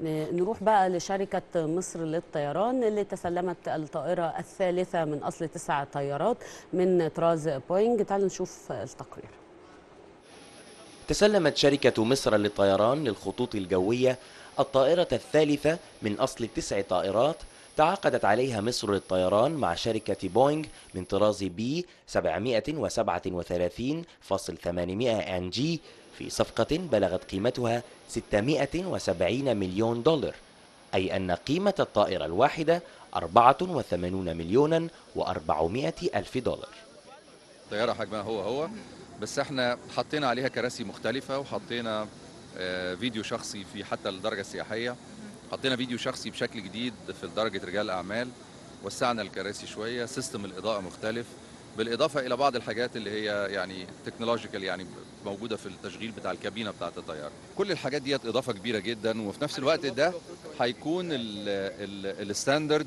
نروح بقى لشركة مصر للطيران اللي تسلمت الطائرة الثالثة من أصل 9 طيارات من طراز بوينغ. تعالوا نشوف التقرير. تسلمت شركة مصر للطيران للخطوط الجوية الطائرة الثالثة من أصل 9 طائرات تعاقدت عليها مصر للطيران مع شركة بوينغ من طراز بي 737.800 ان جي في صفقة بلغت قيمتها 670 مليون دولار، أي أن قيمة الطائرة الواحدة 84 مليون و400 ألف دولار. الطيارة حجمها هو بس احنا حطينا عليها كراسي مختلفة، وحطينا فيديو شخصي في حتى الدرجة السياحية، حطينا فيديو شخصي بشكل جديد في درجة رجال أعمال، وسعنا الكراسي شوية، سيستم الإضاءة مختلف، بالإضافة إلى بعض الحاجات اللي هي يعني تكنولوجيكال يعني موجودة في التشغيل بتاع الكابينة بتاعة الطيارة. كل الحاجات دي إضافة كبيرة جدا، وفي نفس الوقت ده هيكون الستاندرد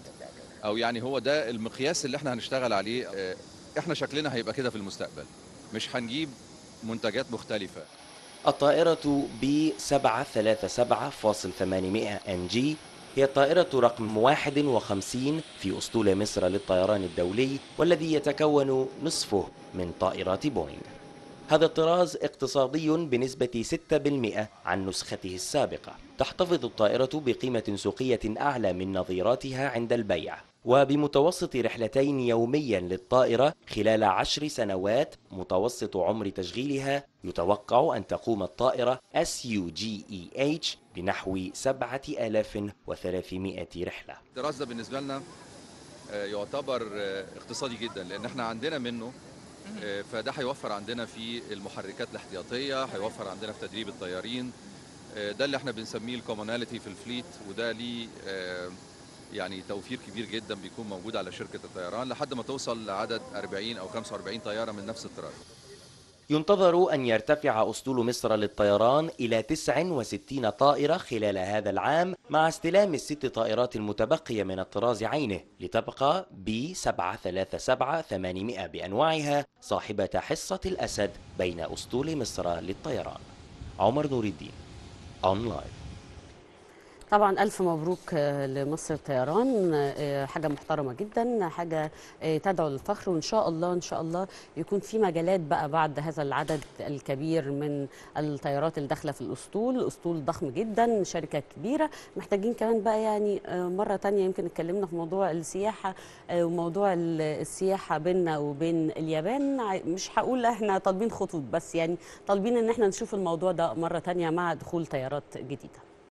أو يعني هو ده المقياس اللي احنا هنشتغل عليه. احنا شكلنا هيبقى كده في المستقبل، مش هنجيب منتجات مختلفة. الطائرة بي 737.800 ان جي هي الطائرة رقم 51 في أسطول مصر للطيران الدولي، والذي يتكون نصفه من طائرات بوينغ. هذا الطراز اقتصادي بنسبة 6% عن نسخته السابقة. تحتفظ الطائرة بقيمة سوقية أعلى من نظيراتها عند البيع، وبمتوسط رحلتين يوميا للطائرة خلال 10 سنوات. متوسط عمر تشغيلها يتوقع أن تقوم الطائرة SUGEH بنحو 7300 رحلة. الطراز ده بالنسبة لنا يعتبر اقتصادي جدا، لأن احنا عندنا منه، فده هيوفر عندنا في المحركات الاحتياطية، هيوفر عندنا في تدريب الطيارين. ده اللي احنا بنسميه الكوموناليتي في الفليت، وده ليه يعني توفير كبير جدا بيكون موجود على شركة الطيران لحد ما توصل لعدد 40 أو 45 طيارة من نفس الطراز. ينتظر أن يرتفع أسطول مصر للطيران إلى 69 طائرة خلال هذا العام، مع استلام ال6 طائرات المتبقية من الطراز عينه، لتبقى بي 737-800 بأنواعها صاحبة حصة الأسد بين أسطول مصر للطيران. عمر نور الدين، أونلاين. طبعا ألف مبروك لمصر الطيران، حاجة محترمة جدا، حاجة تدعو للفخر، وإن شاء الله إن شاء الله يكون في مجالات بقى بعد هذا العدد الكبير من الطيارات اللي داخلة في الأسطول. أسطول ضخم جدا، شركة كبيرة، محتاجين كمان بقى يعني مرة تانية يمكن اتكلمنا في موضوع السياحة وموضوع السياحة بيننا وبين اليابان. مش هقول احنا طالبين خطوط، بس يعني طالبين إن احنا نشوف الموضوع ده مرة تانية مع دخول طيارات جديدة.